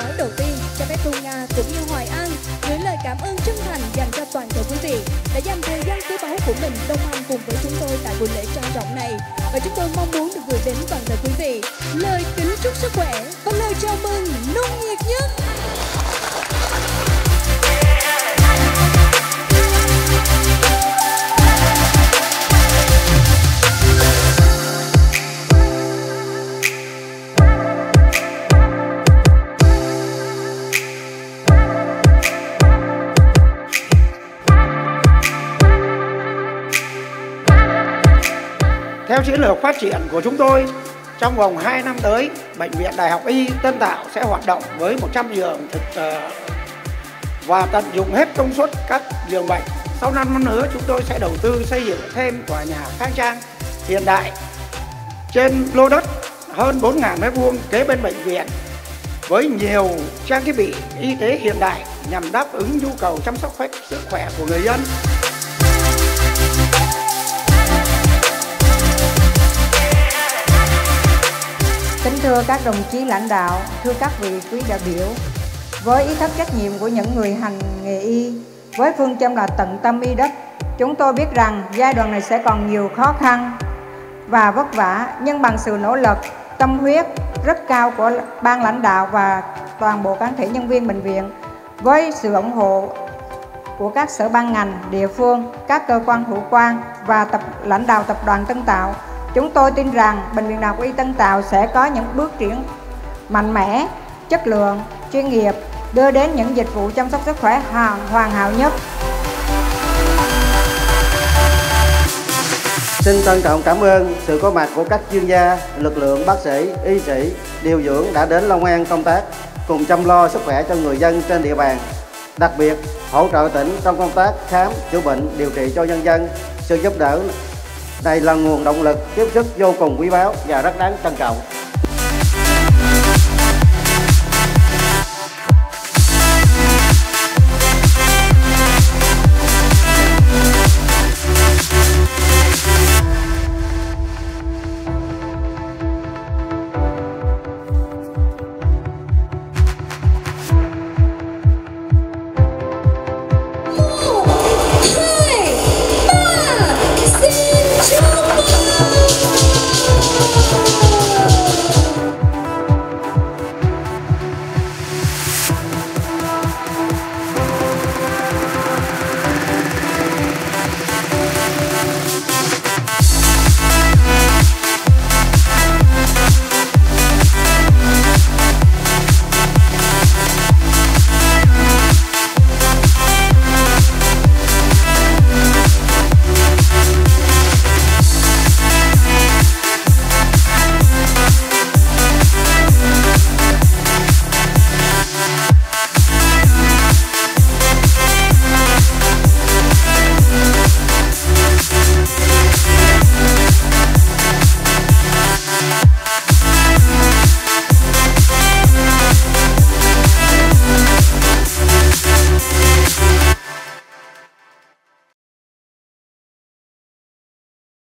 nói đầu tiên cho phép Thu Nga cũng như Hoài An gửi lời cảm ơn chân thành dành cho toàn thể quý vị đã dành thời gian quý báu của mình đồng hành cùng với chúng tôi tại buổi lễ trang trọng này, và chúng tôi mong muốn được gửi đến toàn thể quý vị lời kính chúc sức khỏe và lời chào mừng nung nhiệt nhất. Theo chiến lược phát triển của chúng tôi, trong vòng 2 năm tới, Bệnh viện Đại học Y Tân Tạo sẽ hoạt động với 100 giường thực và tận dụng hết công suất các giường bệnh. Sau 5 năm nữa, chúng tôi sẽ đầu tư xây dựng thêm tòa nhà khang trang hiện đại trên lô đất hơn 4.000 m² kế bên bệnh viện với nhiều trang thiết bị y tế hiện đại nhằm đáp ứng nhu cầu chăm sóc sức khỏe của người dân. Kính thưa các đồng chí lãnh đạo, thưa các vị quý đại biểu, với ý thức trách nhiệm của những người hành nghề y, với phương châm là tận tâm y đất, chúng tôi biết rằng giai đoạn này sẽ còn nhiều khó khăn và vất vả, nhưng bằng sự nỗ lực, tâm huyết rất cao của ban lãnh đạo và toàn bộ cán thể nhân viên bệnh viện, với sự ủng hộ của các sở ban ngành, địa phương, các cơ quan hữu quan và lãnh đạo tập đoàn Tân Tạo, chúng tôi tin rằng Bệnh viện Đại học Y Tân Tạo sẽ có những bước triển mạnh mẽ, chất lượng, chuyên nghiệp, đưa đến những dịch vụ chăm sóc sức khỏe hoàn hảo nhất. Xin trân trọng cảm ơn sự có mặt của các chuyên gia, lực lượng bác sĩ, y sĩ, điều dưỡng đã đến Long An công tác, cùng chăm lo sức khỏe cho người dân trên địa bàn. Đặc biệt, hỗ trợ tỉnh trong công tác khám, chữa bệnh, điều trị cho nhân dân, sự giúp đỡ này là nguồn động lực tiếp sức vô cùng quý báu và rất đáng trân trọng.